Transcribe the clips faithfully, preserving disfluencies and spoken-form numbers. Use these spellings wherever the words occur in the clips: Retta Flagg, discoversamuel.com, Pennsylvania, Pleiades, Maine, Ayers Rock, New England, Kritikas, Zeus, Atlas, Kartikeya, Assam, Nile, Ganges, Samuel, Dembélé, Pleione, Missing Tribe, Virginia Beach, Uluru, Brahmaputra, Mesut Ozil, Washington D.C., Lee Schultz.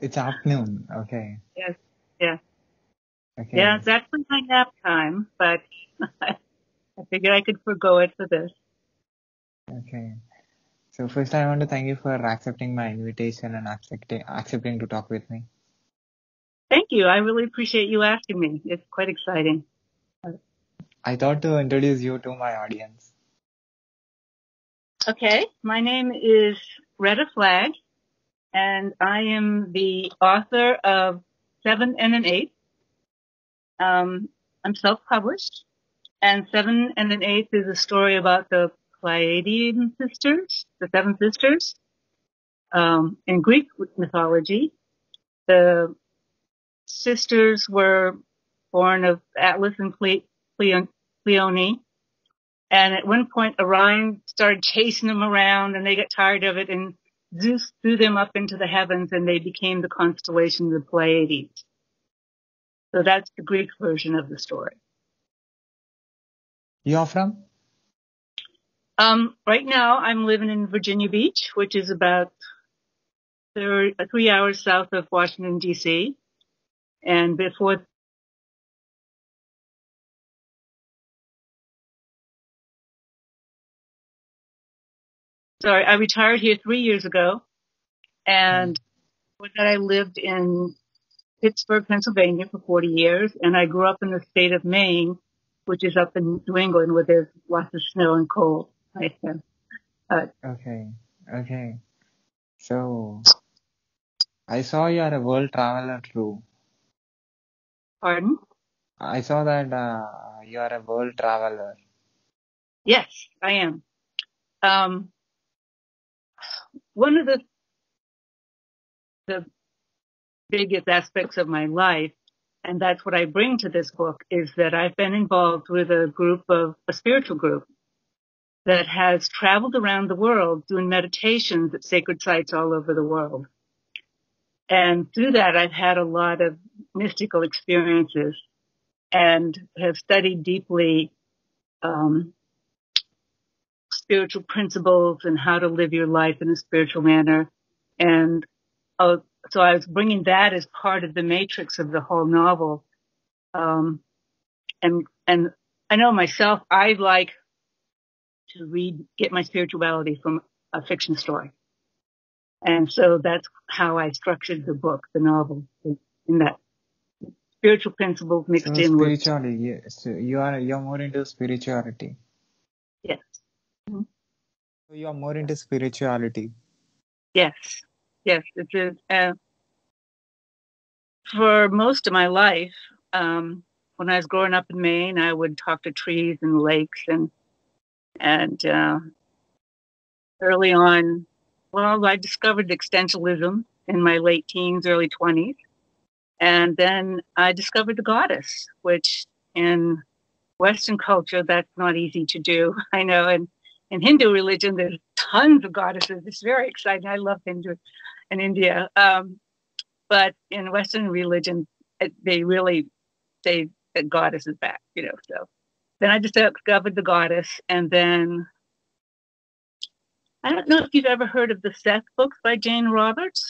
It's afternoon. Okay. Yes. Yes. Okay. Yeah, it's actually my nap time, but I figured I could forego it for this. Okay. So first, I want to thank you for accepting my invitation and accepting accepting to talk with me. Thank you. I really appreciate you asking me. It's quite exciting. I thought to introduce you to my audience. Okay. My name is Retta Flagg, and I am the author of Seven and an Eighth. Um, I'm self-published, and Seven and an Eighth is a story about the Pleiadian sisters, the seven sisters, um, in Greek mythology. The sisters were born of Atlas and Ple- Ple- Pleione, and at one point Orion started chasing them around, and they got tired of it, and Zeus threw them up into the heavens, and they became the constellation of the Pleiades. So that's the Greek version of the story. You're from? Um, right now, I'm living in Virginia Beach, which is about thir- three hours south of Washington, D C And before Sorry, I retired here three years ago, and before that I lived in Pittsburgh, Pennsylvania for forty years, and I grew up in the state of Maine, which is up in New England where there's lots of snow and cold. uh, okay, okay. So, I saw you are a world traveler too. Pardon? I saw that uh, you are a world traveler. Yes, I am. Um, one of the the biggest aspects of my life, and that's what I bring to this book, is that I've been involved with a group of, a spiritual group that has traveled around the world doing meditations at sacred sites all over the world. And through that, I've had a lot of mystical experiences and have studied deeply um, spiritual principles and how to live your life in a spiritual manner. And uh, so I was bringing that as part of the matrix of the whole novel. Um, and and I know myself, I like to read, get my spirituality from a fiction story. And so that's how I structured the book, the novel, in that spiritual principles mixed so in with spirituality. Yes, you are you're more into spirituality. Yes. Mm-hmm. So you are more into spirituality. Yes, yes. It is uh, for most of my life. Um, when I was growing up in Maine, I would talk to trees and lakes, and and uh, early on. Well, I discovered existentialism in my late teens, early twenties, and then I discovered the goddess, which in Western culture, that's not easy to do. I know, and in Hindu religion, there's tons of goddesses. It's very exciting. I love Hindu and India, um, but in Western religion, they really say that goddess is back, you know. So then I discovered the goddess, and then. I don't know if you've ever heard of the Seth books by Jane Roberts.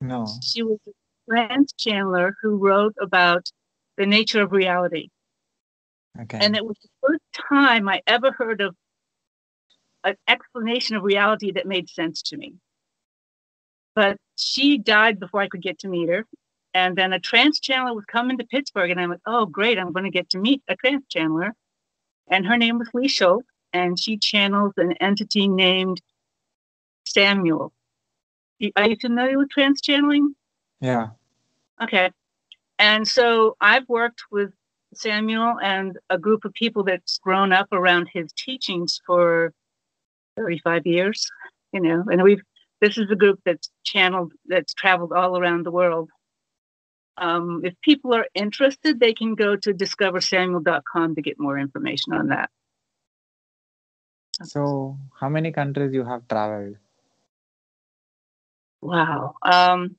No. She was a Franz Chandler who wrote about the nature of reality. Okay. And it was the first time I ever heard of an explanation of reality that made sense to me. But she died before I could get to meet her. And then a Trans Chandler was coming to Pittsburgh, and I went, oh, great, I'm going to get to meet a Trans Chandler. And her name was Lee Schultz. And she channels an entity named Samuel. Are you familiar with trance channeling? Yeah. Okay. And so I've worked with Samuel and a group of people that's grown up around his teachings for thirty-five years, you know, and we've, this is a group that's channeled, that's traveled all around the world. Um, if people are interested, they can go to discover samuel dot com to get more information on that. So, how many countries you have traveled? Wow. Um,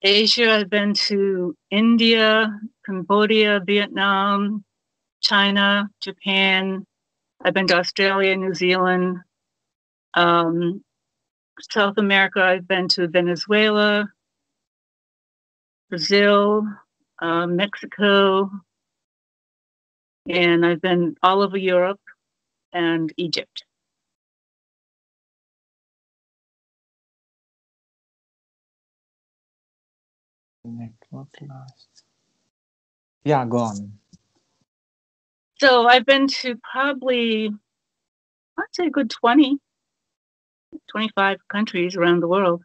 Asia, I've been to India, Cambodia, Vietnam, China, Japan. I've been to Australia, New Zealand. Um, South America, I've been to Venezuela, Brazil, uh, Mexico, and I've been all over Europe and Egypt. Yeah, go on. So I've been to probably, I'd say a good twenty, twenty-five countries around the world.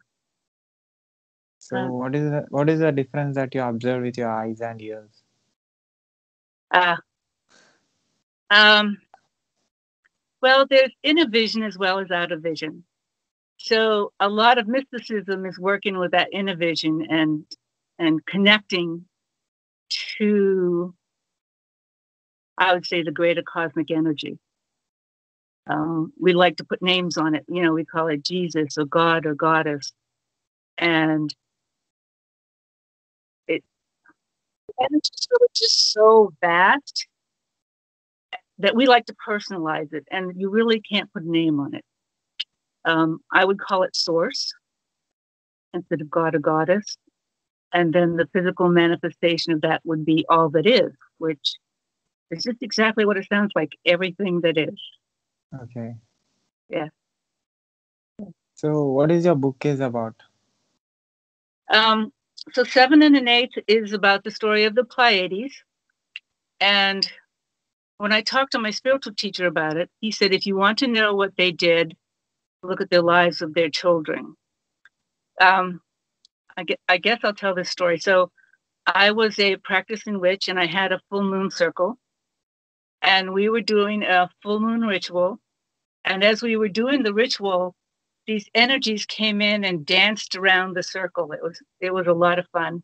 So uh, what is the, what is the difference that you observe with your eyes and ears? Uh, um, well, there's inner vision as well as outer vision. So a lot of mysticism is working with that inner vision and and connecting to, I would say, the greater cosmic energy. Um, we like to put names on it. You know, we call it Jesus or God or Goddess. And it, and it's just, it's just so vast that we like to personalize it. And you really can't put a name on it. Um, I would call it source instead of God or Goddess. And then the physical manifestation of that would be all that is, which is just exactly what it sounds like, everything that is. Okay. Yeah. So what is your book is about? Um, so Seven and an Eighth is about the story of the Pleiades. And when I talked to my spiritual teacher about it, he said, if you want to know what they did, look at the lives of their children. Um, I, get, I guess I'll tell this story. So I was a practicing witch and I had a full moon circle. And we were doing a full moon ritual. And as we were doing the ritual, these energies came in and danced around the circle. It was it was a lot of fun.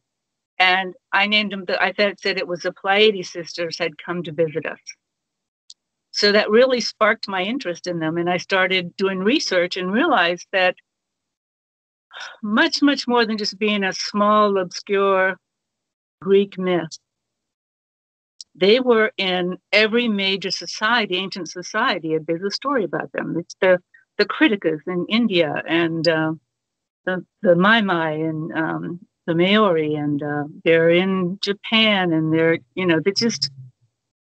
And I named them, the, I said, said it was the Pleiade sisters had come to visit us. So that really sparked my interest in them. And I started doing research and realized that much, much more than just being a small, obscure Greek myth, they were in every major society, ancient society. There's a story about them. It's the, the Kritikas in India and uh, the, the Maimai and um, the Maori. And uh, they're in Japan and they're, you know, they're just...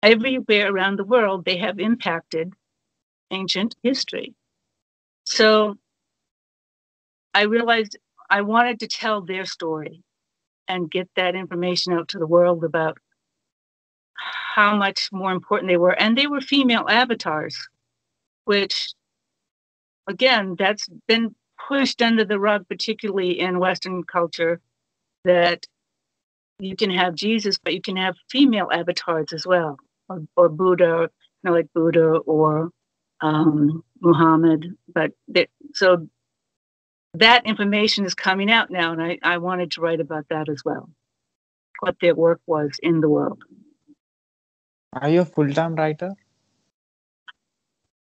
everywhere around the world, they have impacted ancient history. So I realized I wanted to tell their story and get that information out to the world about how much more important they were. And they were female avatars, which, again, that's been pushed under the rug, particularly in Western culture, that you can have Jesus, but you can have female avatars as well. Or, or Buddha, you know, like Buddha or um, Muhammad. But they, so that information is coming out now, and I, I wanted to write about that as well, what their work was in the world. Are you a full-time writer?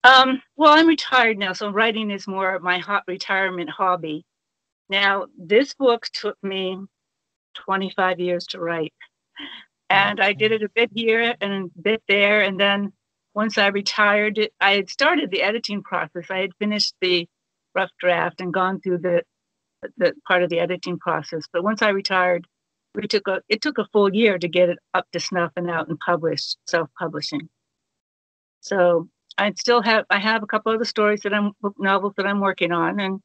Um, well, I'm retired now, so writing is more my hot retirement hobby. Now, this book took me twenty-five years to write. And I did it a bit here and a bit there. And then once I retired, it, I had started the editing process. I had finished the rough draft and gone through the, the part of the editing process. But once I retired, we took a, it took a full year to get it up to snuff and out and published, self-publishing. So I still have, I have a couple of the stories that I'm, novels that I'm working on. And,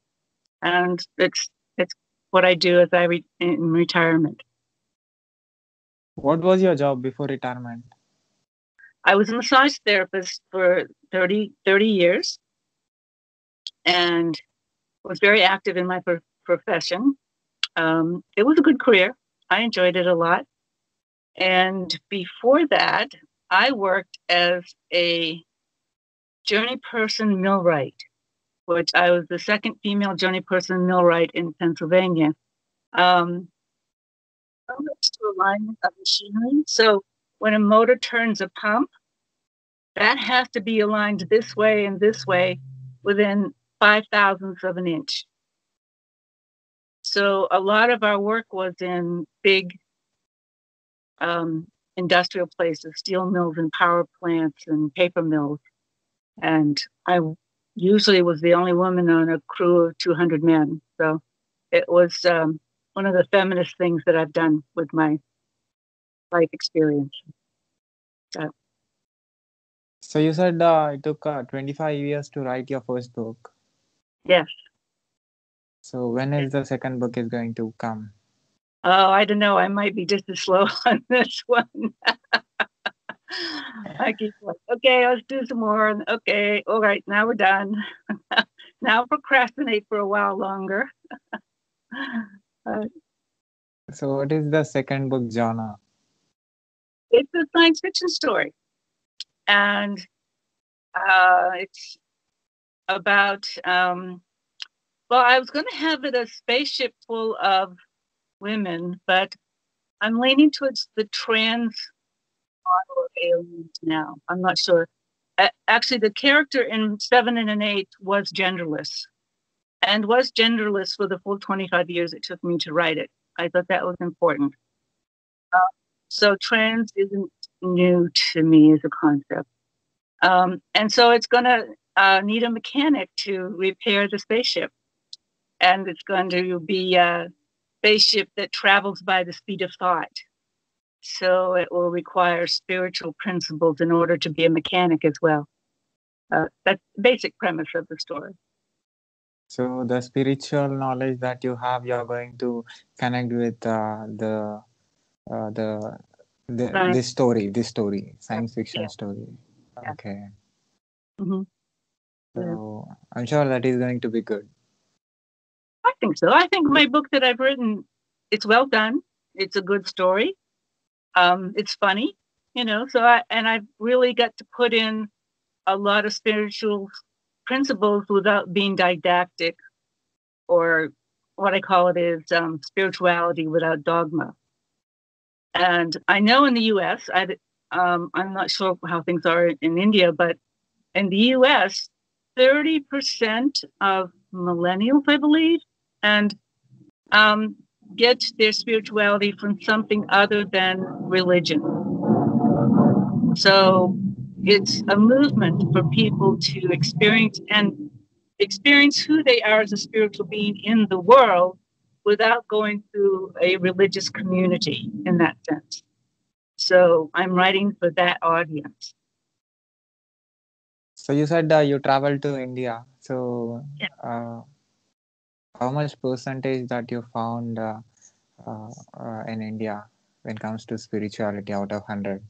and it's, it's what I do as I re, in retirement. What was your job before retirement? I was a massage therapist for thirty, thirty years and was very active in my pro profession. Um, it was a good career. I enjoyed it a lot. And before that, I worked as a journey person millwright, which I was the second female journey person millwright in Pennsylvania. Um, to alignment of machinery. So when a motor turns a pump, that has to be aligned this way and this way within five thousandths of an inch. So a lot of our work was in big um, industrial places, steel mills and power plants and paper mills. And I usually was the only woman on a crew of two hundred men. So it was um, one of the feminist things that I've done with my life experience. So, so you said uh, it took uh, twenty-five years to write your first book. Yes. So when is the second book is going to come? Oh, I don't know. I might be just as slow on this one. I keep like, okay, let's do some more. And okay, all right, now we're done. Now procrastinate for a while longer. uh, so what is the second book genre? It's a science fiction story. And uh, it's about, um, well, I was going to have it a spaceship full of women, but I'm leaning towards the trans model of aliens now. I'm not sure. Uh, actually, the character in Seven and an Eighth was genderless, and was genderless for the full twenty-five years it took me to write it. I thought that was important. Uh, so trans isn't new to me as a concept. Um, and so it's going to uh, need a mechanic to repair the spaceship. And it's going to be a spaceship that travels by the speed of thought. So it will require spiritual principles in order to be a mechanic as well. Uh, that's the basic premise of the story. So the spiritual knowledge that you have, you're going to connect with uh, the, uh, the, the science. this story, this story, science fiction yeah. story. Yeah. Okay. Mm-hmm. So yeah. I'm sure that is going to be good. I think so. I think my book that I've written, it's well done. It's a good story. Um, it's funny, you know, so I, and I've really got to put in a lot of spiritual principles without being didactic, or what I call it is um, spirituality without dogma. And I know in the U S, I, um, I'm not sure how things are in India, but in the U S, thirty percent of millennials, I believe, and um, get their spirituality from something other than religion. So it's a movement for people to experience and experience who they are as a spiritual being in the world without going through a religious community in that sense. So I'm writing for that audience. So you said uh, you traveled to India. So yeah. uh, how much percentage that you found uh, uh, uh, in India when it comes to spirituality out of one hundred?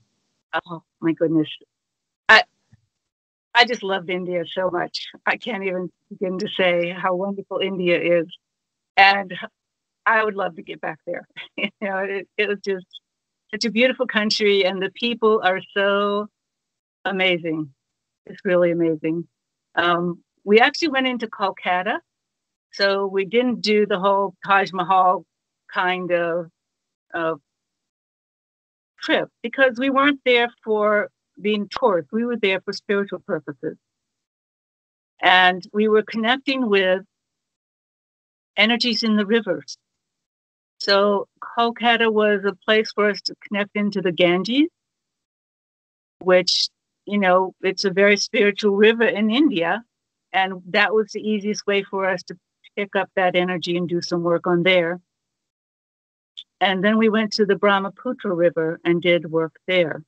Oh, my goodness. I I just loved India so much. I can't even begin to say how wonderful India is. And I would love to get back there. You know, it, it was just such a beautiful country, and the people are so amazing. It's really amazing. Um, we actually went into Kolkata. So we didn't do the whole Taj Mahal kind of, of trip, because we weren't there for being tourists. We were there for spiritual purposes. And we were connecting with energies in the rivers. So Kolkata was a place for us to connect into the Ganges, which, you know, it's a very spiritual river in India. And that was the easiest way for us to pick up that energy and do some work on there. And then we went to the Brahmaputra River and did work there.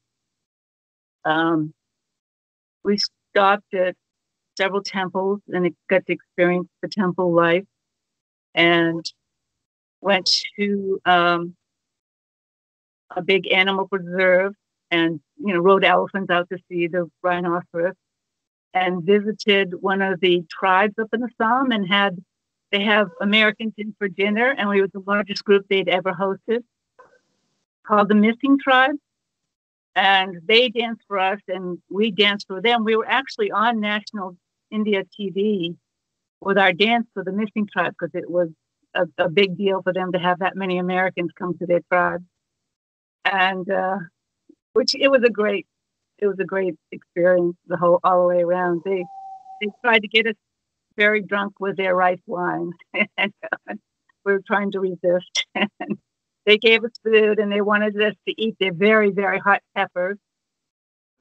Um, we stopped at several temples and it got to experience the temple life, and went to um, a big animal preserve and, you know, rode elephants out to see the rhinoceros, and visited one of the tribes up in Assam, and had They have Americans in for dinner, and we were the largest group they'd ever hosted, called the Missing Tribe. And they danced for us, and we danced for them. We were actually on national India T V with our dance for the Missing Tribe, because it was a, a big deal for them to have that many Americans come to their tribe. And uh, which it was a great, it was a great experience the whole all the way around. They they tried to get us very drunk with their rice wine. And we were trying to resist. And they gave us food, and they wanted us to eat their very, very hot peppers,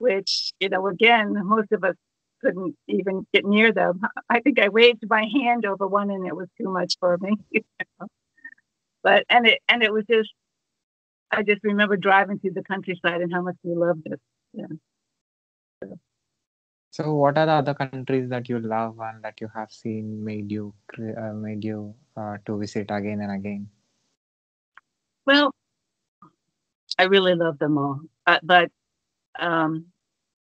which, you know, again, most of us couldn't even get near them. I think I waved my hand over one, and it was too much for me. But and it and it was just, I just remember driving through the countryside and how much we loved it. Yeah. So, so what are the other countries that you love and that you have seen made you uh, made you uh, to visit again and again? Well, I really love them all, uh, but um,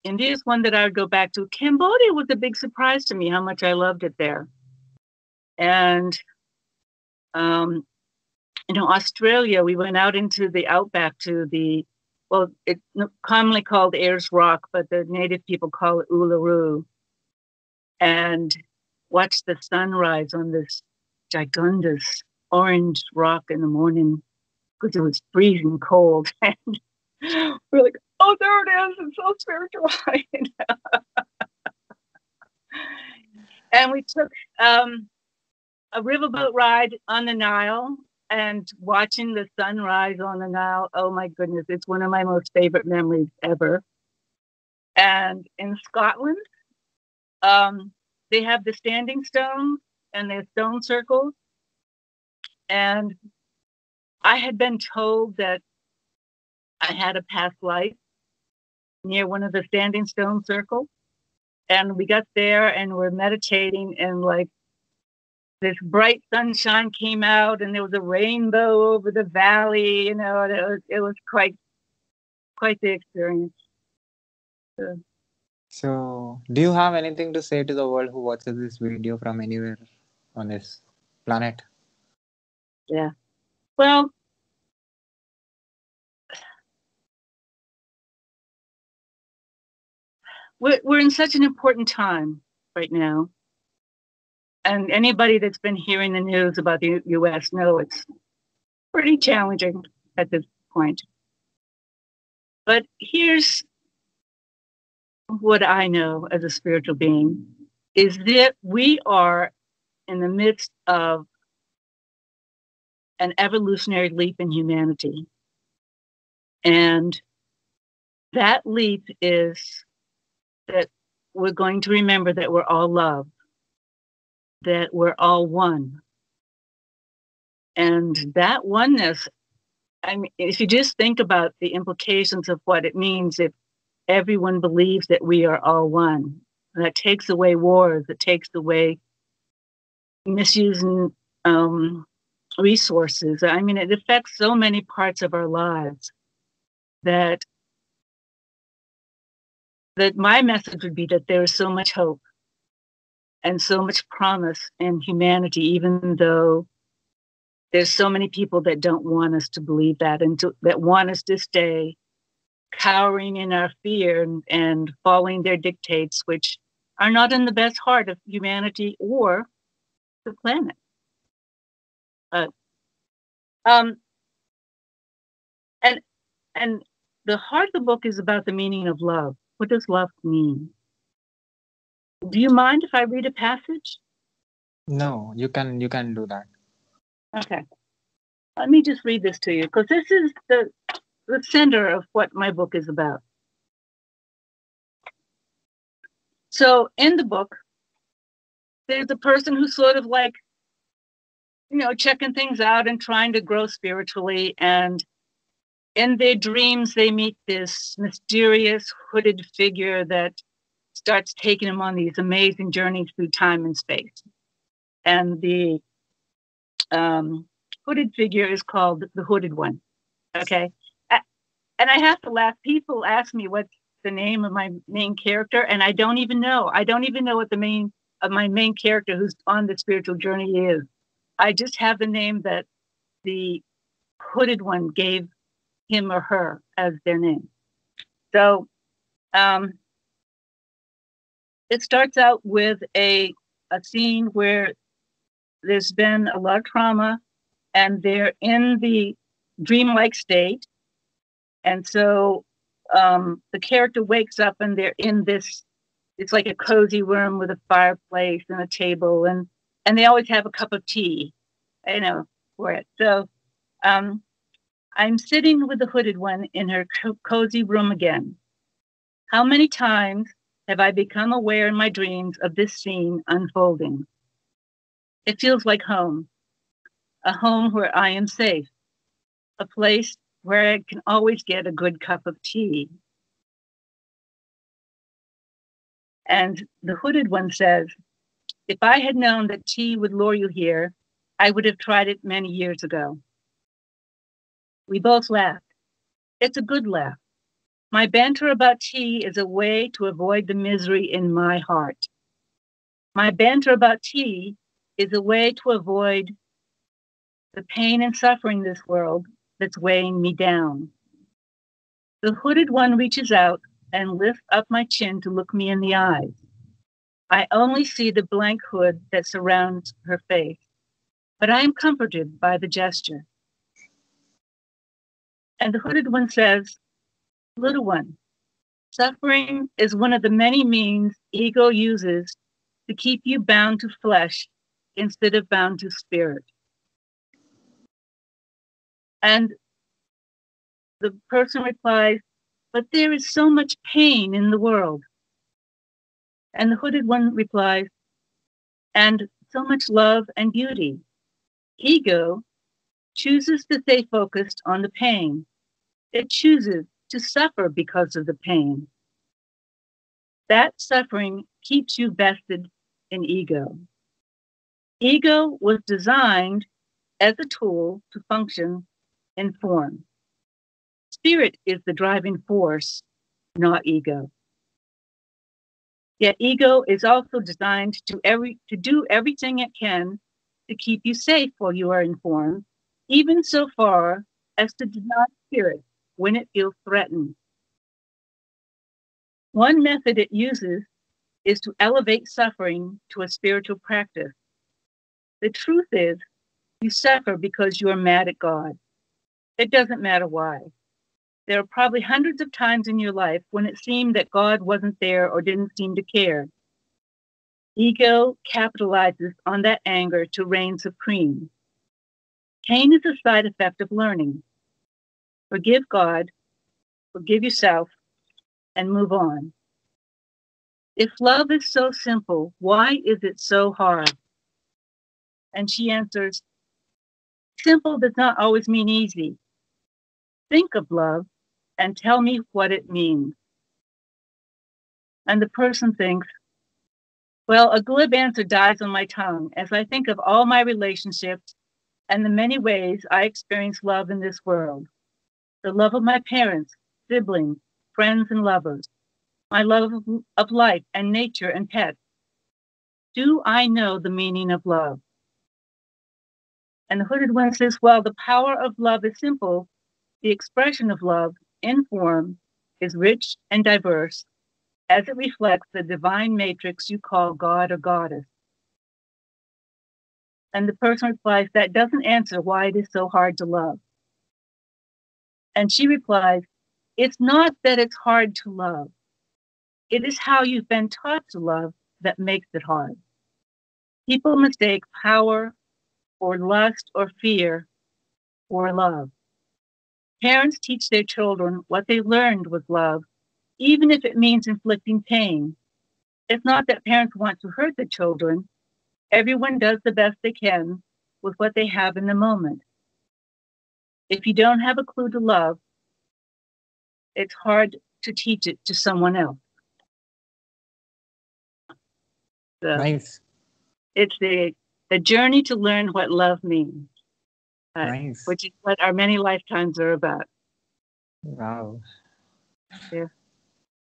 India is one that I would go back to. Cambodia was a big surprise to me how much I loved it there. And, um, you know, Australia, we went out into the outback to the, well, it's commonly called Ayers Rock, but the native people call it Uluru, and watched the sunrise on this gigundous orange rock in the morning because it was freezing cold. And we're like, oh, there it is. It's so spiritual. And we took um, a riverboat ride on the Nile and watching the sunrise on the Nile. Oh, my goodness. It's one of my most favorite memories ever. And in Scotland, um, they have the standing stones and their stone circles. And I had been told that I had a past life near one of the standing stone circles. And we got there and we're meditating, and like this bright sunshine came out and there was a rainbow over the valley, you know, and it was, it was quite, quite the experience. So. So do you have anything to say to the world who watches this video from anywhere on this planet? Yeah. Well, We're, we're in such an important time right now. And anybody that's been hearing the news about the U S know it's pretty challenging at this point. But here's what I know as a spiritual being, is that we are in the midst of an evolutionary leap in humanity. And that leap is that we're going to remember that we're all love, that we're all one. And that oneness, I mean, if you just think about the implications of what it means if everyone believes that we are all one, that takes away wars, that takes away misusing um, resources. I mean, it affects so many parts of our lives that that my message would be that there is so much hope and so much promise in humanity, even though there's so many people that don't want us to believe that and to, that want us to stay cowering in our fear and, and following their dictates, which are not in the best heart of humanity or the planet. Uh, um, and, and the heart of the book is about the meaning of love. What does love mean? Do you mind if I read a passage? No, you can you can do that. Okay. Let me just read this to you, because this is the, the center of what my book is about. So in the book, there's a person who's sort of like, you know, checking things out and trying to grow spiritually, and in their dreams, they meet this mysterious hooded figure that starts taking them on these amazing journeys through time and space. And the um, hooded figure is called the Hooded One. Okay. I, and I have to laugh. People ask me what's the name of my main character, and I don't even know. I don't even know what the main of my main character who's on the spiritual journey is. I just have the name that the Hooded One gave him or her as their name. So um, it starts out with a, a scene where there's been a lot of trauma and they're in the dreamlike state. And so um, the character wakes up and they're in this, it's like a cozy room with a fireplace and a table, and, and they always have a cup of tea, you know, for it. So um, I'm sitting with the Hooded One in her co- cozy room again. How many times have I become aware in my dreams of this scene unfolding? It feels like home. a home where I am safe, a place where I can always get a good cup of tea. And the hooded one says, if I had known that tea would lure you here, I would have tried it many years ago. We both laughed. It's a good laugh. My banter about tea is a way to avoid the misery in my heart. My banter about tea is a way to avoid the pain and suffering in this world that's weighing me down. The hooded one reaches out and lifts up my chin to look me in the eyes. I only see the blank hood that surrounds her face, but I am comforted by the gesture. And the hooded one says, little one, suffering is one of the many means ego uses to keep you bound to flesh instead of bound to spirit. And the person replies, but there is so much pain in the world. And the hooded one replies, and so much love and beauty. Ego chooses to stay focused on the pain. It chooses to suffer because of the pain. That suffering keeps you vested in ego. Ego was designed as a tool to function in form. Spirit is the driving force, not ego. Yet ego is also designed to, every, to do everything it can to keep you safe while you are in form, even so far as to deny spirit when it feels threatened. One method it uses is to elevate suffering to a spiritual practice. The truth is, you suffer because you are mad at God. It doesn't matter why. There are probably hundreds of times in your life when it seemed that God wasn't there or didn't seem to care. Ego capitalizes on that anger to reign supreme. Pain is a side effect of learning. Forgive God, forgive yourself, and move on. If love is so simple, why is it so hard? And she answers, simple does not always mean easy. Think of love and tell me what it means. And the person thinks, well, a glib answer dies on my tongue as I think of all my relationships and the many ways I experience love in this world. The love of my parents, siblings, friends, and lovers. My love of life and nature and pets. Do I know the meaning of love? And the hooded one says, well, the power of love is simple. The expression of love in form is rich and diverse as it reflects the divine matrix you call God or goddess. And the person replies, that doesn't answer why it is so hard to love. And she replies, it's not that it's hard to love. It is how you've been taught to love that makes it hard. People mistake power or lust or fear for love. Parents teach their children what they learned was love, even if it means inflicting pain. It's not that parents want to hurt the children. Everyone does the best they can with what they have in the moment. If you don't have a clue to love, it's hard to teach it to someone else. So nice. It's the, the journey to learn what love means, uh, nice. Which is what our many lifetimes are about. Wow. Yeah.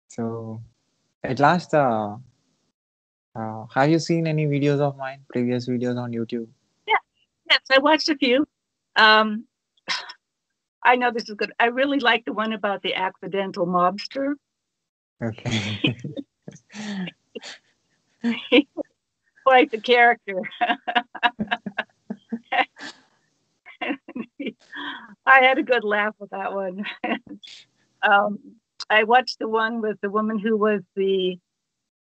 So at last, uh, uh, have you seen any videos of mine, previous videos on YouTube? Yeah. Yes, I watched a few. Um, I know this is good. I really like the one about the accidental mobster. Okay. He was quite the character. I had a good laugh with that one. um, I watched the one with the woman who was the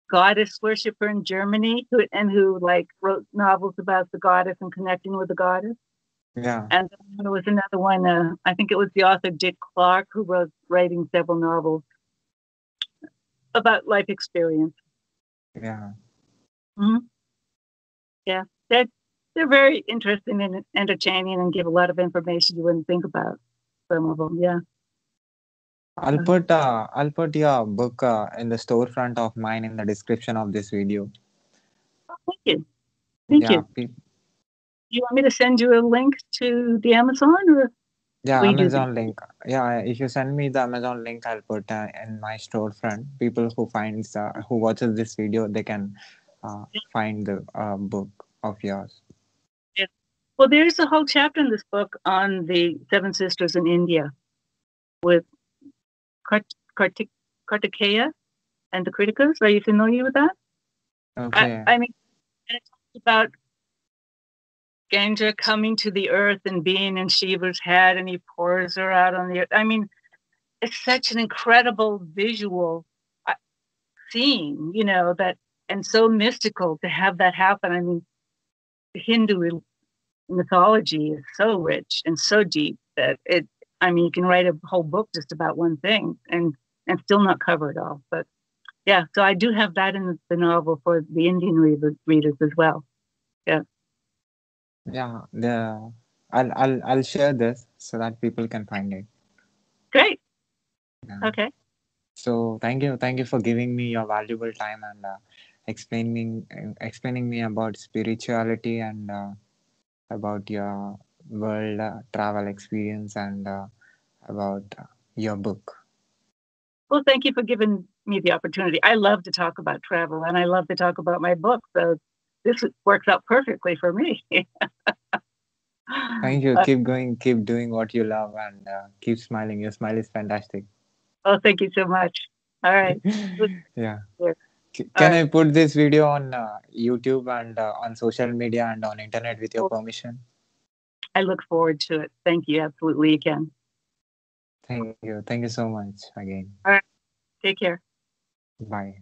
goddess worshiper in Germany, who, and who like wrote novels about the goddess and connecting with the goddess. Yeah. And there was another one, uh, I think it was the author Dick Clark, who was writing several novels about life experience. Yeah. Mm-hmm. Yeah. That, they're very interesting and entertaining and give a lot of information you wouldn't think about. Some of them, yeah. I'll put, uh, I'll put your book uh, in the storefront of mine in the description of this video. Oh, thank you. Thank yeah, you. Please. You want me to send you a link to the Amazon? Or yeah, Amazon link. Yeah, if you send me the Amazon link, I'll put uh, in my storefront. People who finds, uh, who watches this video, they can uh, find the uh, book of yours. Yeah. Well, there's a whole chapter in this book on the Seven Sisters in India with Kart- Kartik- Kartikeya and the Kritikas. Are you familiar with that? Okay. I, I mean, and it talks about Ganga coming to the earth and being in Shiva's head, and he pours her out on the earth. I mean, it's such an incredible visual scene, you know, that, and so mystical to have that happen. I mean, Hindu mythology is so rich and so deep that it, I mean, you can write a whole book just about one thing and, and still not cover it all. But yeah, so I do have that in the novel for the Indian reader, readers as well. Yeah. Yeah. The, I'll, I'll, I'll share this so that people can find it. Great. Yeah. Okay. So thank you. Thank you for giving me your valuable time and uh, explaining, explaining me about spirituality and uh, about your world uh, travel experience and uh, about uh, your book. Well, thank you for giving me the opportunity. I love to talk about travel and I love to talk about my book. So this works out perfectly for me. Thank you. Keep going. Keep doing what you love and uh, keep smiling. Your smile is fantastic. Oh, thank you so much. All right. Yeah. Yeah. Can All I right. put this video on uh, YouTube and uh, on social media and on internet with your permission? I look forward to it. Thank you. Absolutely, you can. Thank you. Thank you so much again. All right. Take care. Bye.